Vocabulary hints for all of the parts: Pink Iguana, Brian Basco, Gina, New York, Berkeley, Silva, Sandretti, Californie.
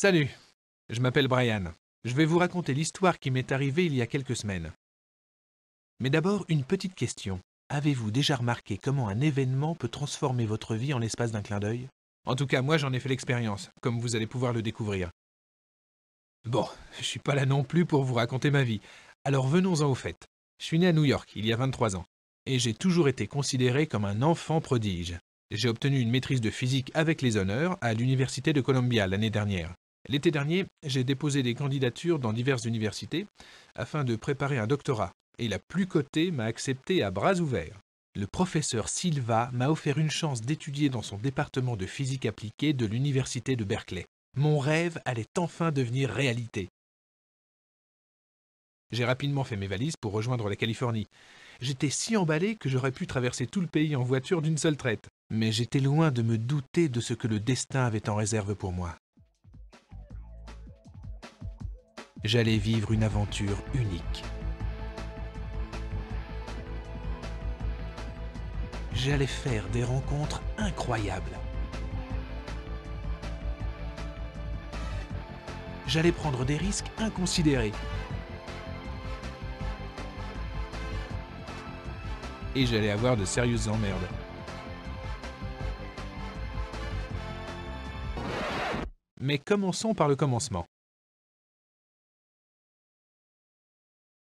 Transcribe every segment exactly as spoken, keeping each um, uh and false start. Salut, je m'appelle Brian. Je vais vous raconter l'histoire qui m'est arrivée il y a quelques semaines. Mais d'abord, une petite question. Avez-vous déjà remarqué comment un événement peut transformer votre vie en l'espace d'un clin d'œil? En tout cas, moi j'en ai fait l'expérience, comme vous allez pouvoir le découvrir. Bon, je suis pas là non plus pour vous raconter ma vie. Alors venons-en au fait. Je suis né à New York, il y a vingt-trois ans, et j'ai toujours été considéré comme un enfant prodige. J'ai obtenu une maîtrise de physique avec les honneurs à l'université de Columbia l'année dernière. L'été dernier, j'ai déposé des candidatures dans diverses universités afin de préparer un doctorat. Et la plus cotée m'a accepté à bras ouverts. Le professeur Silva m'a offert une chance d'étudier dans son département de physique appliquée de l'université de Berkeley. Mon rêve allait enfin devenir réalité. J'ai rapidement fait mes valises pour rejoindre la Californie. J'étais si emballé que j'aurais pu traverser tout le pays en voiture d'une seule traite. Mais j'étais loin de me douter de ce que le destin avait en réserve pour moi. J'allais vivre une aventure unique. J'allais faire des rencontres incroyables. J'allais prendre des risques inconsidérés. Et j'allais avoir de sérieuses emmerdes. Mais commençons par le commencement.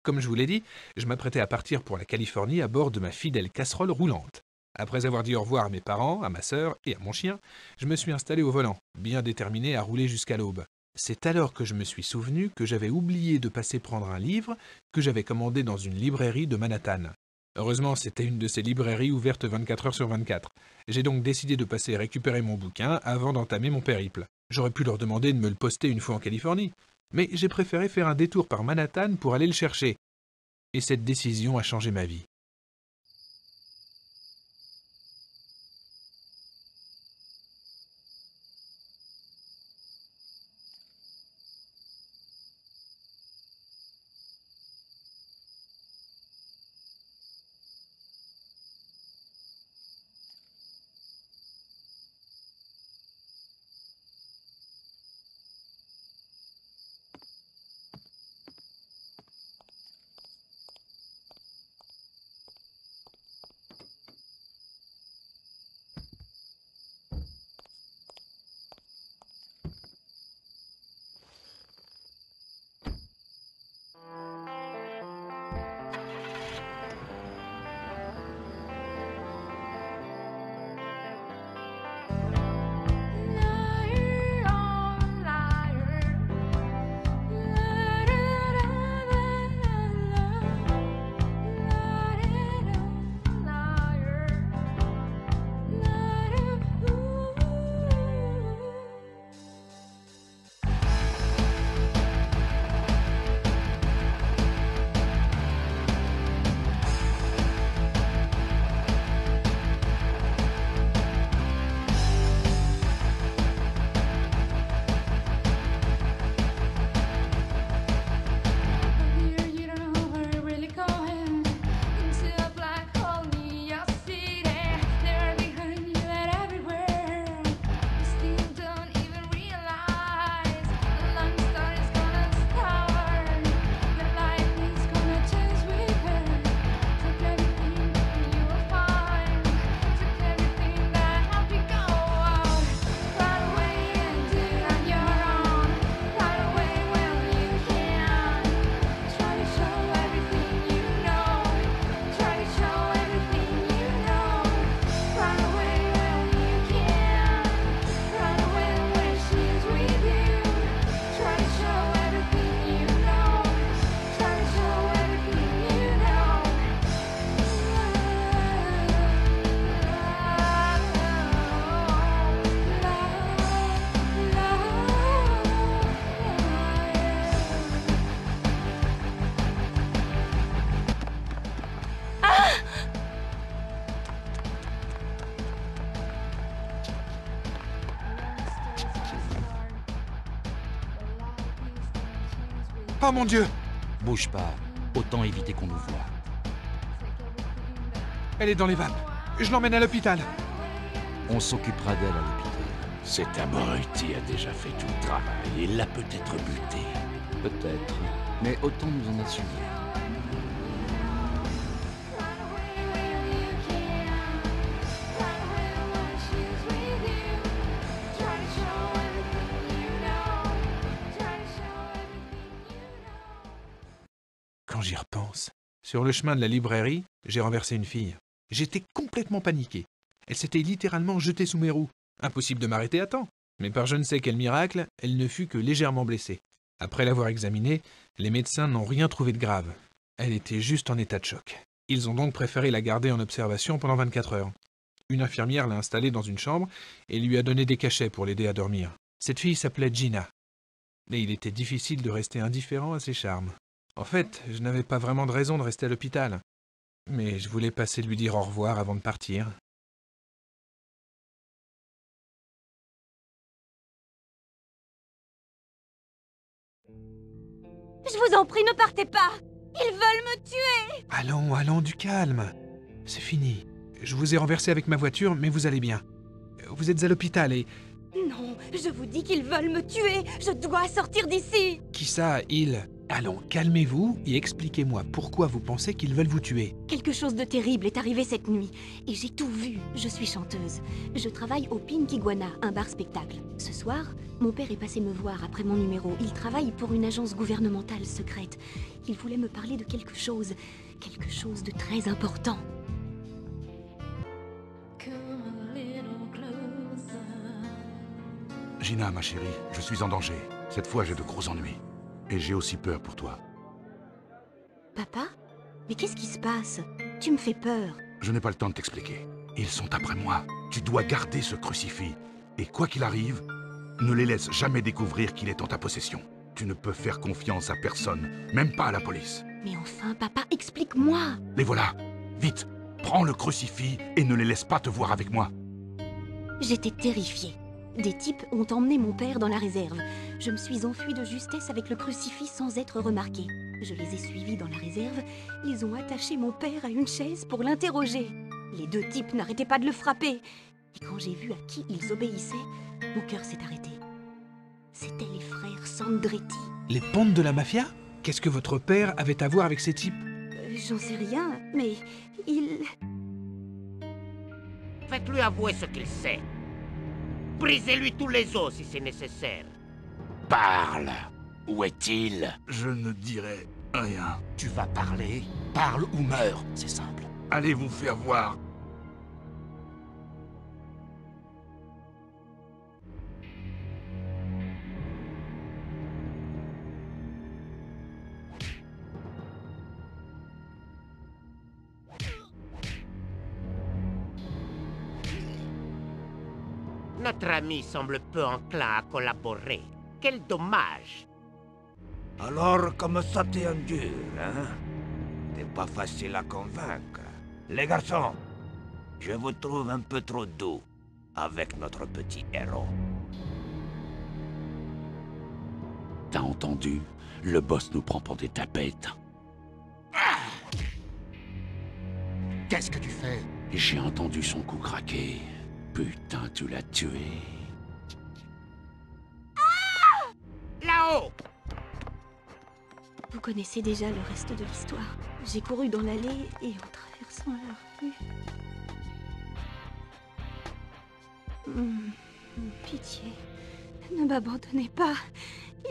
Comme je vous l'ai dit, je m'apprêtais à partir pour la Californie à bord de ma fidèle casserole roulante. Après avoir dit au revoir à mes parents, à ma sœur et à mon chien, je me suis installé au volant, bien déterminé à rouler jusqu'à l'aube. C'est alors que je me suis souvenu que j'avais oublié de passer prendre un livre que j'avais commandé dans une librairie de Manhattan. Heureusement, c'était une de ces librairies ouvertes vingt-quatre heures sur vingt-quatre. J'ai donc décidé de passer récupérer mon bouquin avant d'entamer mon périple. J'aurais pu leur demander de me le poster une fois en Californie, mais j'ai préféré faire un détour par Manhattan pour aller le chercher. Et cette décision a changé ma vie. Oh mon Dieu! Bouge pas, autant éviter qu'on nous voie. Elle est dans les vapes, je l'emmène à l'hôpital. On s'occupera d'elle à l'hôpital. Cet abruti a déjà fait tout le travail. Il l'a peut-être buté. Peut-être. Mais autant nous en assumer. Quand j'y repense, sur le chemin de la librairie, j'ai renversé une fille. J'étais complètement paniqué. Elle s'était littéralement jetée sous mes roues. Impossible de m'arrêter à temps. Mais par je ne sais quel miracle, elle ne fut que légèrement blessée. Après l'avoir examinée, les médecins n'ont rien trouvé de grave. Elle était juste en état de choc. Ils ont donc préféré la garder en observation pendant vingt-quatre heures. Une infirmière l'a installée dans une chambre et lui a donné des cachets pour l'aider à dormir. Cette fille s'appelait Gina. Et il était difficile de rester indifférent à ses charmes. En fait, je n'avais pas vraiment de raison de rester à l'hôpital. Mais je voulais passer lui dire au revoir avant de partir. Je vous en prie, ne partez pas! Ils veulent me tuer! Allons, allons, du calme! C'est fini. Je vous ai renversé avec ma voiture, mais vous allez bien. Vous êtes à l'hôpital et... Non, je vous dis qu'ils veulent me tuer! Je dois sortir d'ici! Qui ça, ils? Allons, calmez-vous et expliquez-moi pourquoi vous pensez qu'ils veulent vous tuer. Quelque chose de terrible est arrivé cette nuit, et j'ai tout vu. Je suis chanteuse. Je travaille au Pink Iguana, un bar-spectacle. Ce soir, mon père est passé me voir après mon numéro. Il travaille pour une agence gouvernementale secrète. Il voulait me parler de quelque chose, quelque chose de très important. Gina, ma chérie, je suis en danger. Cette fois, j'ai de gros ennuis. Et j'ai aussi peur pour toi. Papa? Mais qu'est-ce qui se passe? Tu me fais peur. Je n'ai pas le temps de t'expliquer. Ils sont après moi. Tu dois garder ce crucifix. Et quoi qu'il arrive, ne les laisse jamais découvrir qu'il est en ta possession. Tu ne peux faire confiance à personne, même pas à la police. Mais enfin, papa, explique-moi. Les voilà. Vite, prends le crucifix et ne les laisse pas te voir avec moi. J'étais terrifiée. Des types ont emmené mon père dans la réserve. Je me suis enfuie de justesse avec le crucifix sans être remarquée. Je les ai suivis dans la réserve. Ils ont attaché mon père à une chaise pour l'interroger. Les deux types n'arrêtaient pas de le frapper. Et quand j'ai vu à qui ils obéissaient, mon cœur s'est arrêté. C'étaient les frères Sandretti. Les pontes de la mafia? Qu'est-ce que votre père avait à voir avec ces types? euh, J'en sais rien, mais il... Faites-lui avouer ce qu'il sait. Brisez-lui tous les os si c'est nécessaire. Parle. Où est-il? Je ne dirai rien. Tu vas parler? Parle ou meurs, c'est simple. Allez vous faire voir. Notre ami semble peu enclin à collaborer. Quel dommage! Alors, comme ça t'es un dur, hein? T'es pas facile à convaincre. Les garçons, je vous trouve un peu trop doux avec notre petit héros. T'as entendu? Le boss nous prend pour des tapettes. Ah! Qu'est-ce que tu fais? J'ai entendu son coup craquer. Putain, tu l'as tué. Ah! Là-haut! Vous connaissez déjà le reste de l'histoire. J'ai couru dans l'allée et en traversant la rue... Mmh, pitié, ne m'abandonnez pas.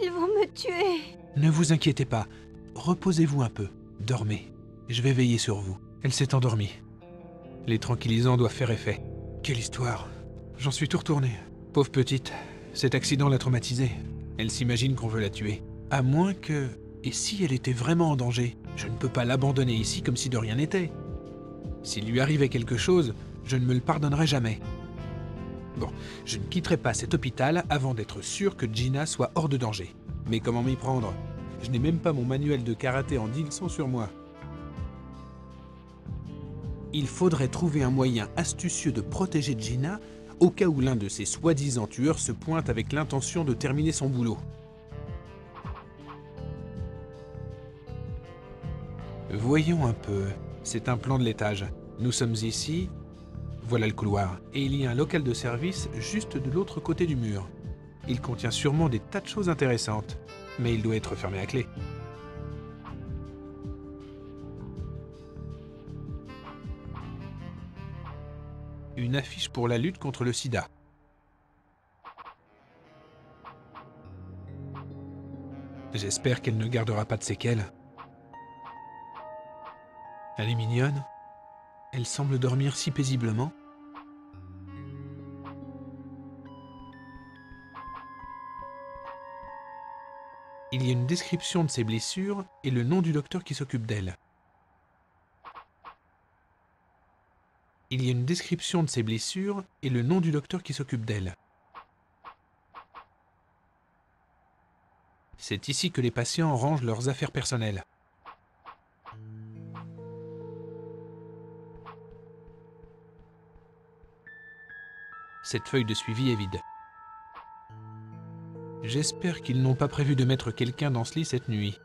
Ils vont me tuer. Ne vous inquiétez pas. Reposez-vous un peu. Dormez. Je vais veiller sur vous. Elle s'est endormie. Les tranquillisants doivent faire effet. Quelle histoire. J'en suis tout retourné. Pauvre petite, cet accident l'a traumatisée. Elle s'imagine qu'on veut la tuer. À moins que... Et si elle était vraiment en danger? Je ne peux pas l'abandonner ici comme si de rien n'était. S'il lui arrivait quelque chose, je ne me le pardonnerai jamais. Bon, je ne quitterai pas cet hôpital avant d'être sûr que Gina soit hors de danger. Mais comment m'y prendre? Je n'ai même pas mon manuel de karaté en dix leçons sur moi. Il faudrait trouver un moyen astucieux de protéger Gina au cas où l'un de ses soi-disant tueurs se pointe avec l'intention de terminer son boulot. Voyons un peu. C'est un plan de l'étage. Nous sommes ici. Voilà le couloir, et il y a un local de service juste de l'autre côté du mur. Il contient sûrement des tas de choses intéressantes, mais il doit être fermé à clé. Une affiche pour la lutte contre le sida. J'espère qu'elle ne gardera pas de séquelles. Elle est mignonne. Elle semble dormir si paisiblement. Il y a une description de ses blessures et le nom du docteur qui s'occupe d'elle. Il y a une description de ses blessures et le nom du docteur qui s'occupe d'elle. C'est ici que les patients rangent leurs affaires personnelles. Cette feuille de suivi est vide. J'espère qu'ils n'ont pas prévu de mettre quelqu'un dans ce lit cette nuit.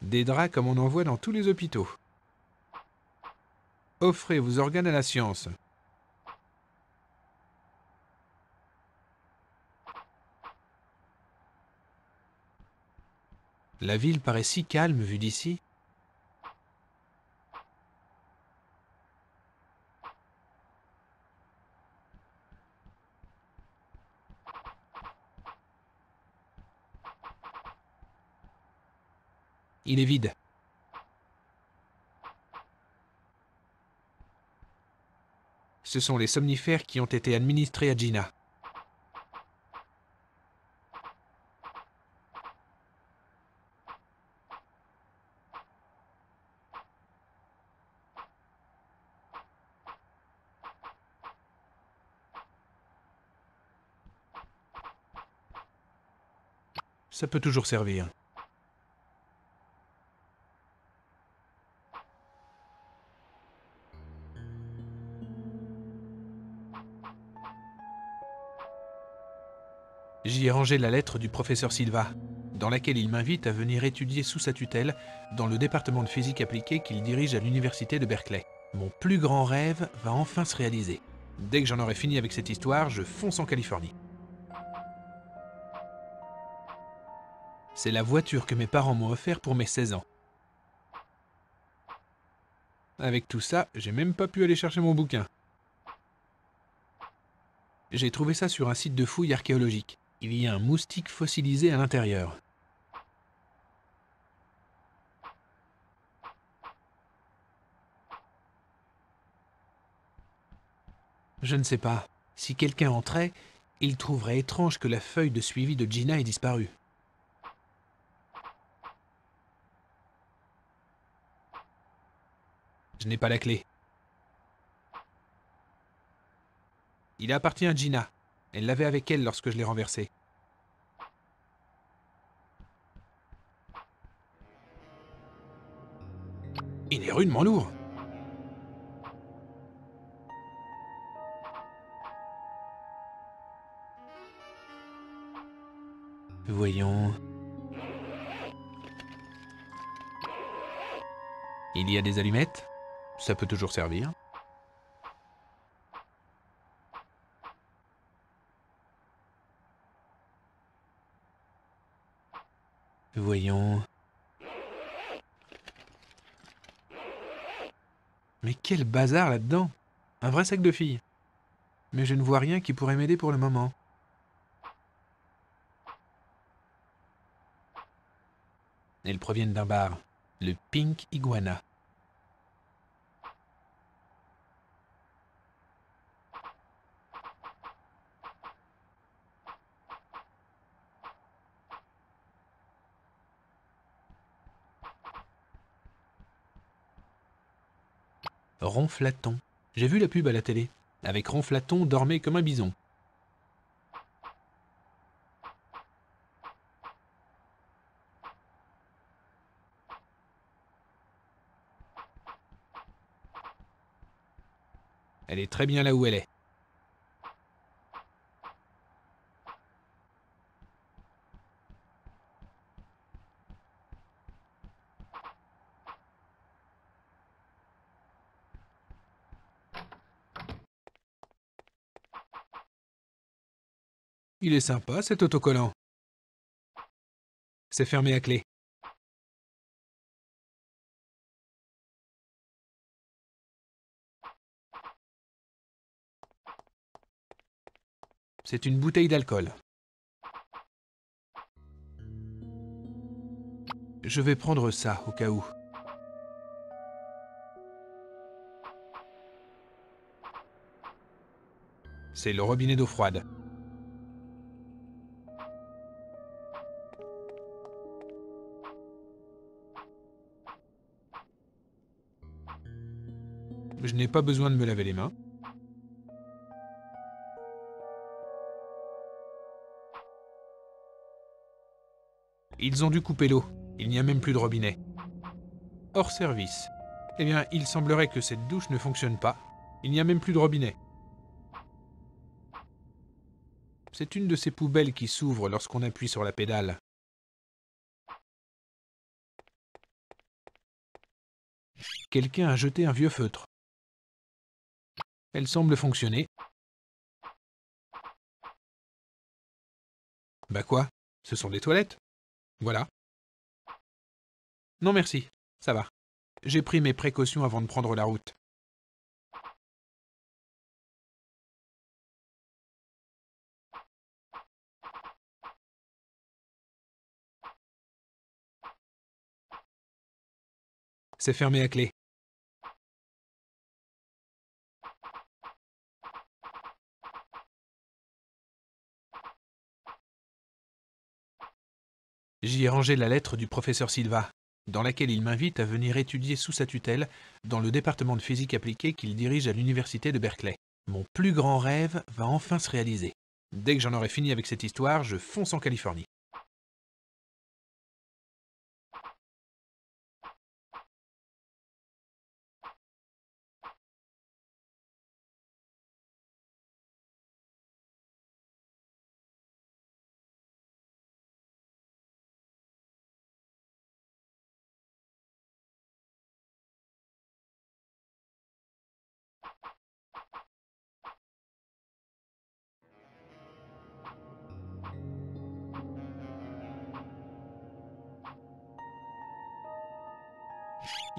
Des draps comme on en voit dans tous les hôpitaux. Offrez vos organes à la science. La ville paraît si calme vue d'ici. Il est vide. Ce sont les somnifères qui ont été administrés à Gina. Ça peut toujours servir. J'y ai rangé la lettre du professeur Silva, dans laquelle il m'invite à venir étudier sous sa tutelle dans le département de physique appliquée qu'il dirige à l'université de Berkeley. Mon plus grand rêve va enfin se réaliser. Dès que j'en aurai fini avec cette histoire, je fonce en Californie. C'est la voiture que mes parents m'ont offerte pour mes seize ans. Avec tout ça, j'ai même pas pu aller chercher mon bouquin. J'ai trouvé ça sur un site de fouilles archéologiques. Il y a un moustique fossilisé à l'intérieur. Je ne sais pas. Si quelqu'un entrait, il trouverait étrange que la feuille de suivi de Gina ait disparu. Je n'ai pas la clé. Il appartient à Gina. Elle l'avait avec elle lorsque je l'ai renversée. Il est rudement lourd. Voyons. Il y a des allumettes. Ça peut toujours servir. Voyons. Mais quel bazar là-dedans! Un vrai sac de filles. Mais je ne vois rien qui pourrait m'aider pour le moment. Elles proviennent d'un bar, le Pink Iguana. Ronflaton. J'ai vu la pub à la télé. Avec Ronflaton dormait comme un bison. Elle est très bien là où elle est. Il est sympa, cet autocollant. C'est fermé à clé. C'est une bouteille d'alcool. Je vais prendre ça, au cas où. C'est le robinet d'eau froide. Je n'ai pas besoin de me laver les mains. Ils ont dû couper l'eau. Il n'y a même plus de robinet. Hors service. Eh bien, il semblerait que cette douche ne fonctionne pas. Il n'y a même plus de robinet. C'est une de ces poubelles qui s'ouvre lorsqu'on appuie sur la pédale. Quelqu'un a jeté un vieux feutre. Elle semble fonctionner. Bah quoi? Ce sont des toilettes. Voilà. Non merci, ça va. J'ai pris mes précautions avant de prendre la route. C'est fermé à clé. J'y ai rangé la lettre du professeur Silva, dans laquelle il m'invite à venir étudier sous sa tutelle dans le département de physique appliquée qu'il dirige à l'université de Berkeley. Mon plus grand rêve va enfin se réaliser. Dès que j'en aurai fini avec cette histoire, je fonce en Californie.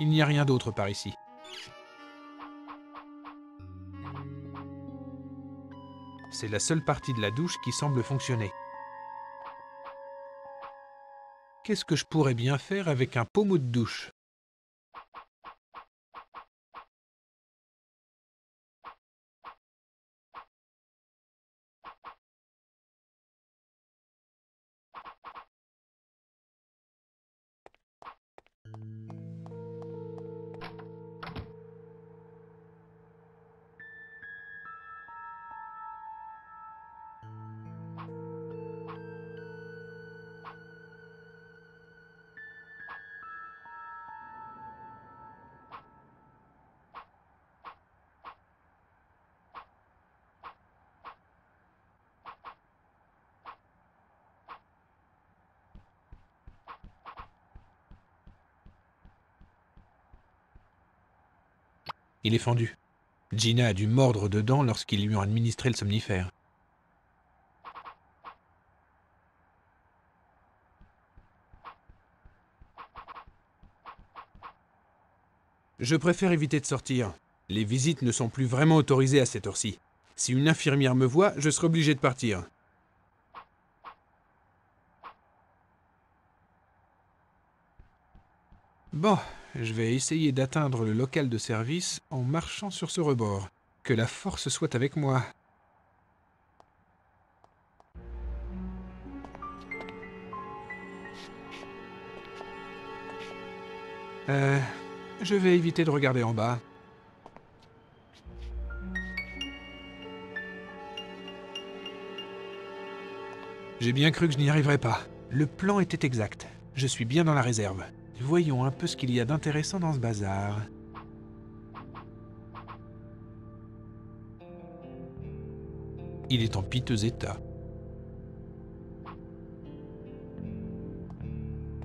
Il n'y a rien d'autre par ici. C'est la seule partie de la douche qui semble fonctionner. Qu'est-ce que je pourrais bien faire avec un pommeau de douche ? Il est fendu. Gina a dû mordre dedans lorsqu'ils lui ont administré le somnifère. Je préfère éviter de sortir. Les visites ne sont plus vraiment autorisées à cette heure-ci. Si une infirmière me voit, je serai obligé de partir. Bon, je vais essayer d'atteindre le local de service en marchant sur ce rebord. Que la force soit avec moi. Euh, je vais éviter de regarder en bas. J'ai bien cru que je n'y arriverais pas. Le plan était exact. Je suis bien dans la réserve. Voyons un peu ce qu'il y a d'intéressant dans ce bazar. Il est en piteux état.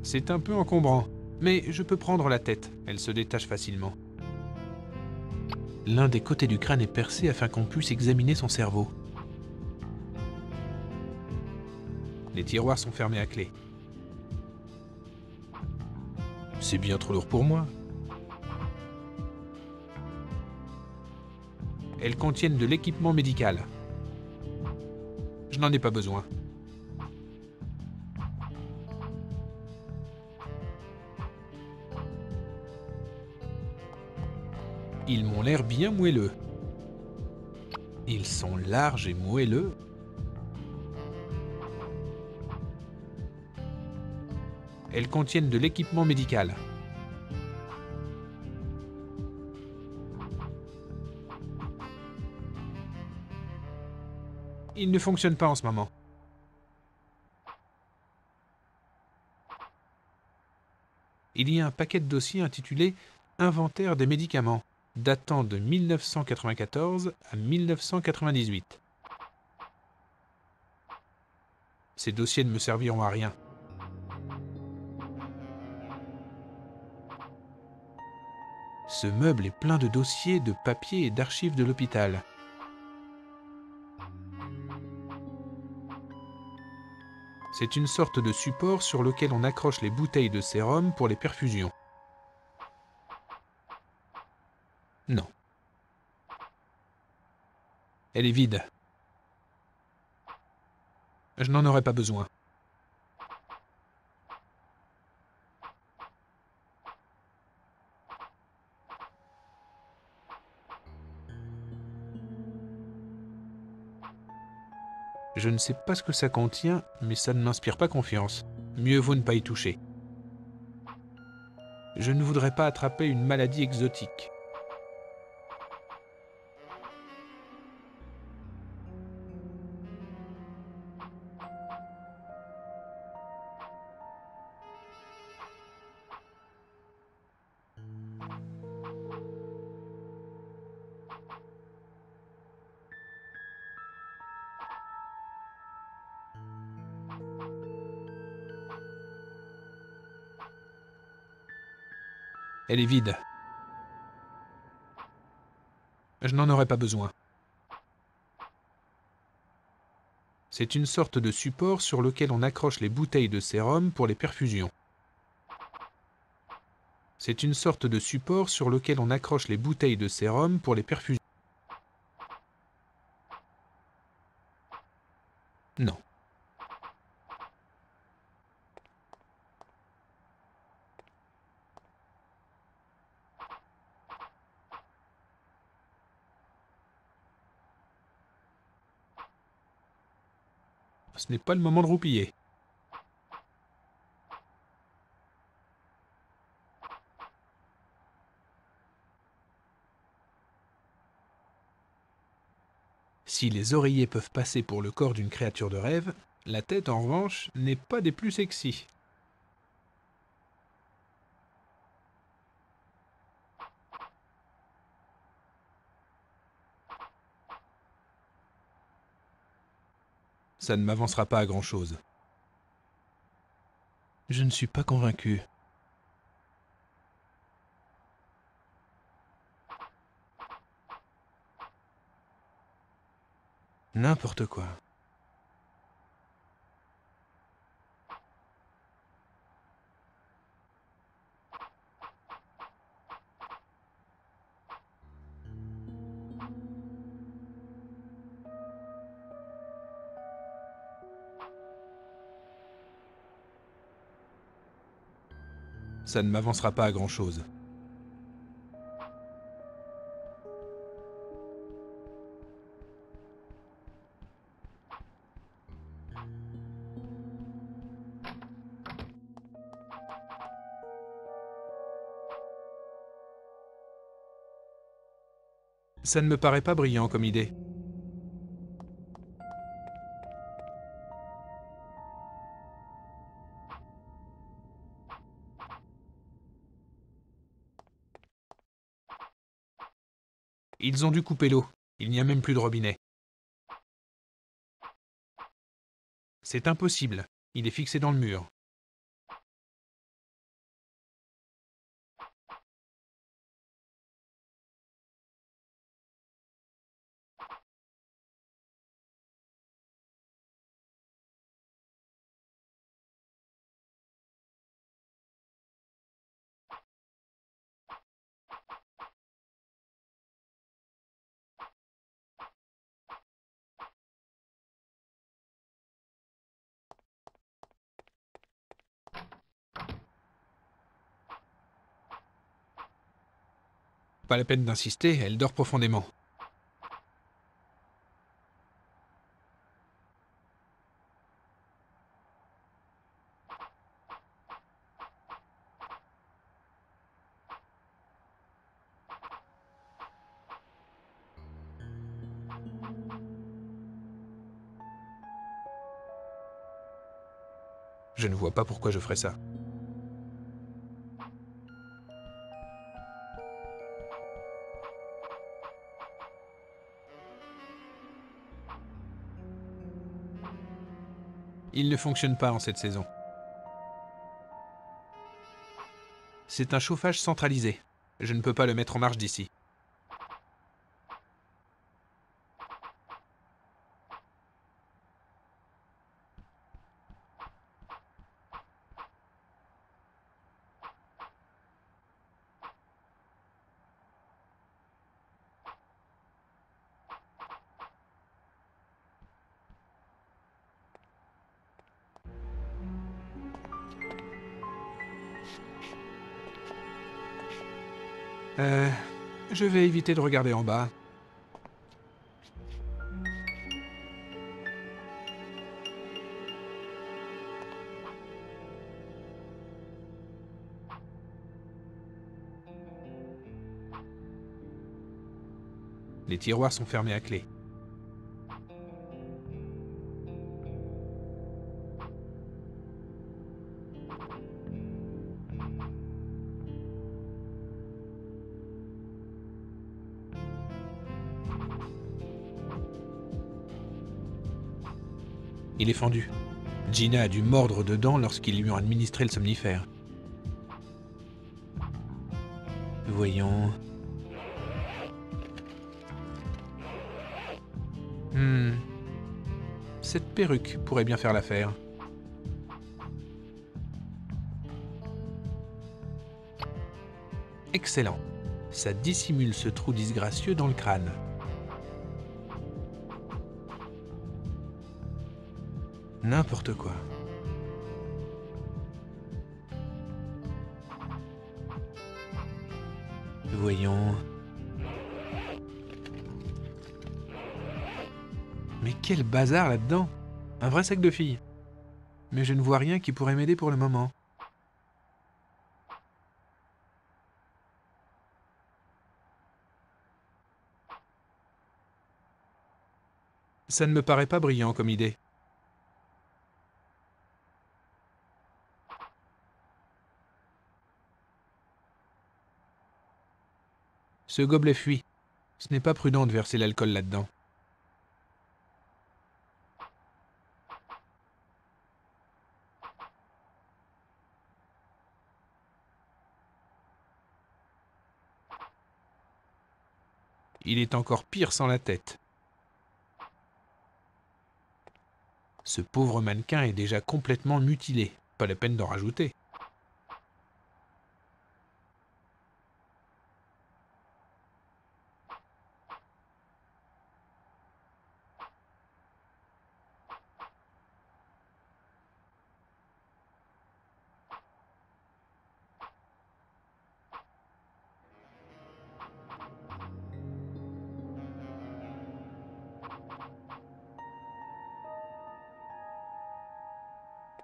C'est un peu encombrant, mais je peux prendre la tête, elle se détache facilement. L'un des côtés du crâne est percé afin qu'on puisse examiner son cerveau. Les tiroirs sont fermés à clé. C'est bien trop lourd pour moi. Elles contiennent de l'équipement médical. Je n'en ai pas besoin. Ils m'ont l'air bien moelleux. Ils sont larges et moelleux. Elles contiennent de l'équipement médical. Il ne fonctionne pas en ce moment. Il y a un paquet de dossiers intitulé « Inventaire des médicaments » datant de mille neuf cent quatre-vingt-quatorze à mille neuf cent quatre-vingt-dix-huit. Ces dossiers ne me serviront à rien. Ce meuble est plein de dossiers, de papiers et d'archives de l'hôpital. C'est une sorte de support sur lequel on accroche les bouteilles de sérum pour les perfusions. Non. Elle est vide. Je n'en aurais pas besoin. Je ne sais pas ce que ça contient, mais ça ne m'inspire pas confiance. Mieux vaut ne pas y toucher. Je ne voudrais pas attraper une maladie exotique. Elle est vide. Je n'en aurais pas besoin. C'est une sorte de support sur lequel on accroche les bouteilles de sérum pour les perfusions. C'est une sorte de support sur lequel on accroche les bouteilles de sérum pour les perfusions. Non. Ce n'est pas le moment de roupiller. Si les oreillers peuvent passer pour le corps d'une créature de rêve, la tête, en revanche, n'est pas des plus sexy. Ça ne m'avancera pas à grand-chose. Je ne suis pas convaincu. N'importe quoi. Ça ne m'avancera pas à grand-chose. Ça ne me paraît pas brillant comme idée. Ils ont dû couper l'eau. Il n'y a même plus de robinet. C'est impossible. Il est fixé dans le mur. Pas la peine d'insister, elle dort profondément. Je ne vois pas pourquoi je ferais ça. Il ne fonctionne pas en cette saison. C'est un chauffage centralisé. Je ne peux pas le mettre en marche d'ici. Euh, je vais éviter de regarder en bas. Les tiroirs sont fermés à clé. Il est fendu. Gina a dû mordre dedans lorsqu'ils lui ont administré le somnifère. Voyons... Hmm... Cette perruque pourrait bien faire l'affaire. Excellent. Ça dissimule ce trou disgracieux dans le crâne. N'importe quoi. Voyons... Mais quel bazar là-dedans! Un vrai sac de filles. Mais je ne vois rien qui pourrait m'aider pour le moment. Ça ne me paraît pas brillant comme idée. Ce gobelet fuit. Ce n'est pas prudent de verser l'alcool là-dedans. Il est encore pire sans la tête. Ce pauvre mannequin est déjà complètement mutilé. Pas la peine d'en rajouter.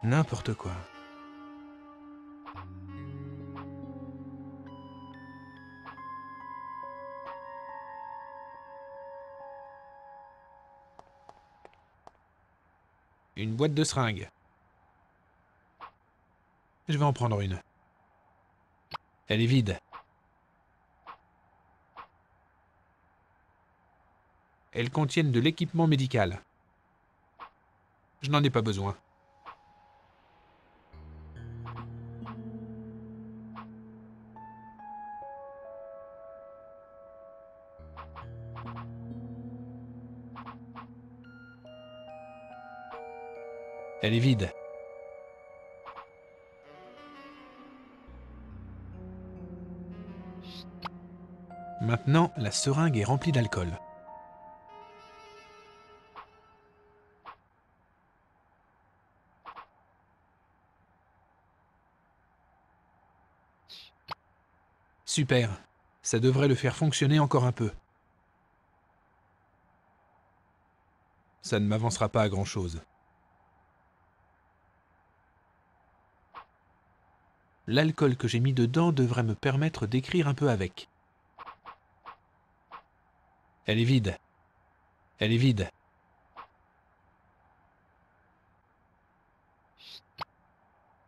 N'importe quoi. Une boîte de seringues. Je vais en prendre une. Elle est vide. Elles contiennent de l'équipement médical. Je n'en ai pas besoin. Elle est vide. Maintenant, la seringue est remplie d'alcool. Super. Ça devrait le faire fonctionner encore un peu. Ça ne m'avancera pas à grand-chose. L'alcool que j'ai mis dedans devrait me permettre d'écrire un peu avec. Elle est vide. Elle est vide.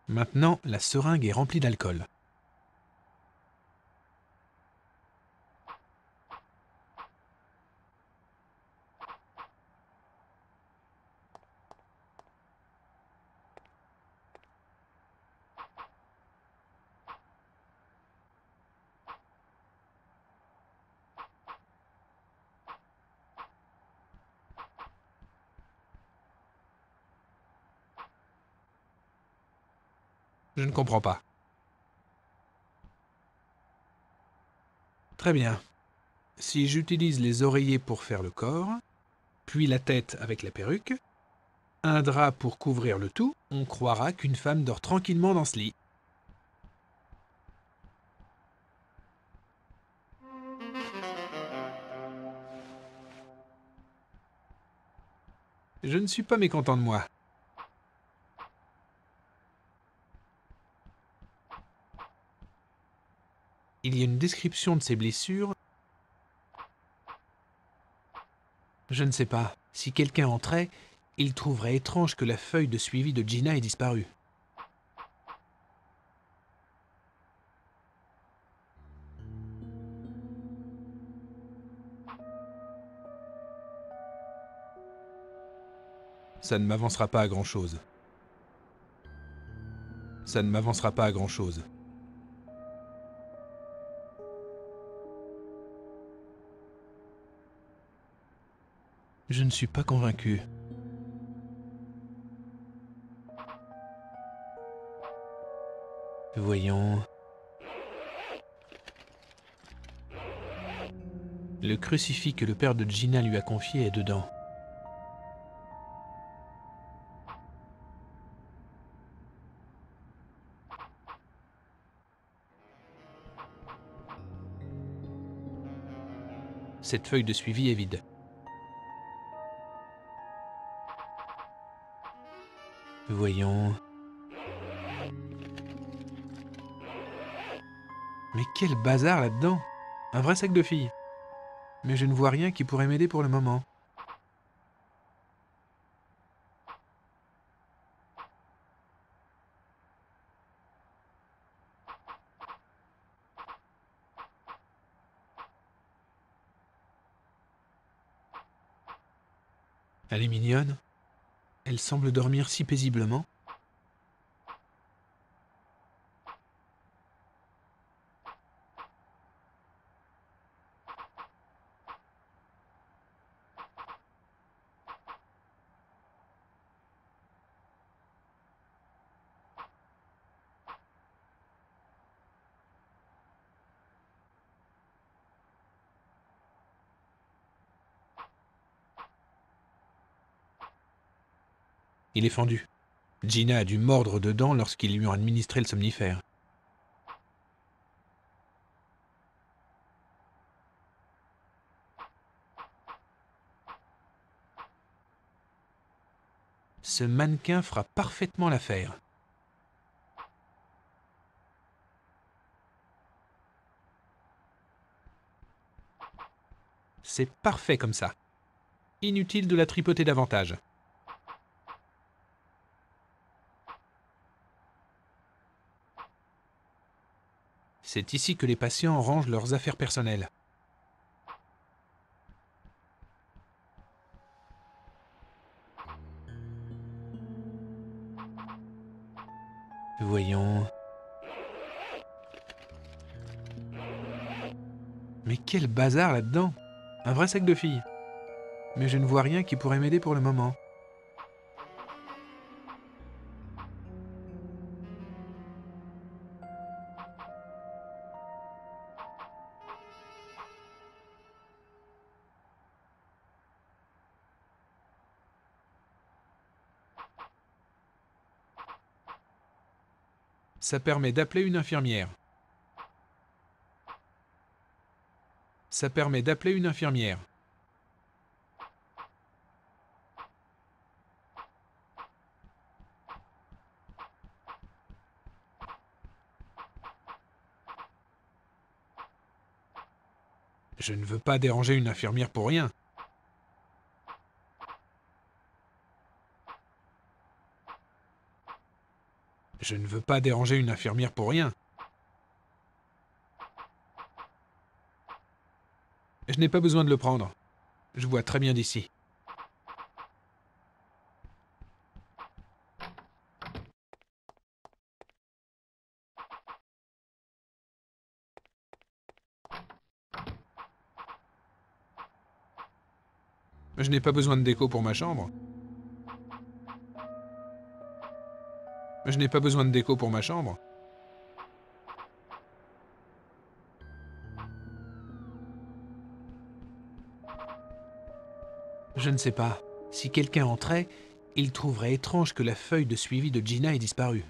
Maintenant, la seringue est remplie d'alcool. Je ne comprends pas. Très bien. Si j'utilise les oreillers pour faire le corps, puis la tête avec la perruque, un drap pour couvrir le tout, on croira qu'une femme dort tranquillement dans ce lit. Je ne suis pas mécontent de moi. Il y a une description de ses blessures. Je ne sais pas. Si quelqu'un entrait, il trouverait étrange que la feuille de suivi de Gina ait disparu. Ça ne m'avancera pas à grand-chose. Ça ne m'avancera pas à grand-chose. Je ne suis pas convaincu. Voyons. Le crucifix que le père de Gina lui a confié est dedans. Cette feuille de suivi est vide. Voyons. Mais quel bazar là-dedans! Un vrai sac de filles. Mais je ne vois rien qui pourrait m'aider pour le moment. Elle est mignonne. Elle semble dormir si paisiblement. Il est fendu. Gina a dû mordre dedans lorsqu'ils lui ont administré le somnifère. Ce mannequin fera parfaitement l'affaire. C'est parfait comme ça. Inutile de la tripoter davantage. C'est ici que les patients rangent leurs affaires personnelles. Voyons. Mais quel bazar là-dedans! Un vrai sac de filles. Mais je ne vois rien qui pourrait m'aider pour le moment. Ça permet d'appeler une infirmière. ça permet d'appeler une infirmière. Je ne veux pas déranger une infirmière pour rien. Je ne veux pas déranger une infirmière pour rien. Je n'ai pas besoin de le prendre. Je vois très bien d'ici. Je n'ai pas besoin de déco pour ma chambre. Je n'ai pas besoin de déco pour ma chambre. Je ne sais pas. Si quelqu'un entrait, il trouverait étrange que la feuille de suivi de Gina ait disparu.